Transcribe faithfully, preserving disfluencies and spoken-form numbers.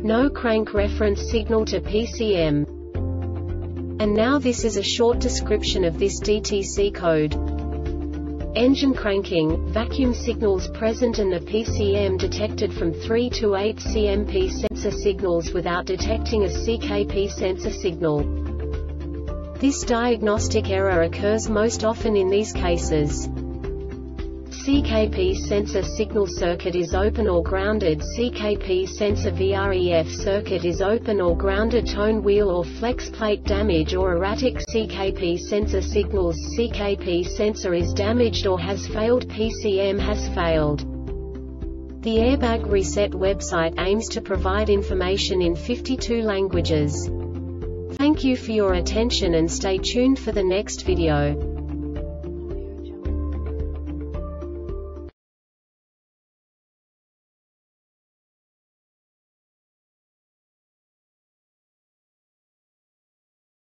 no crank reference signal to P C M. And now this is a short description of this D T C code. Engine cranking, vacuum signals present in the P C M detected from three to eight C M P sensor signals without detecting a C K P sensor signal. This diagnostic error occurs most often in these cases. C K P sensor signal circuit is open or grounded. C K P sensor V R E F circuit is open or grounded. Tone wheel or flex plate damage or erratic. C K P sensor signals. C K P sensor is damaged or has failed. P C M has failed. The Airbag Reset website aims to provide information in fifty-two languages. Thank you for your attention and stay tuned for the next video.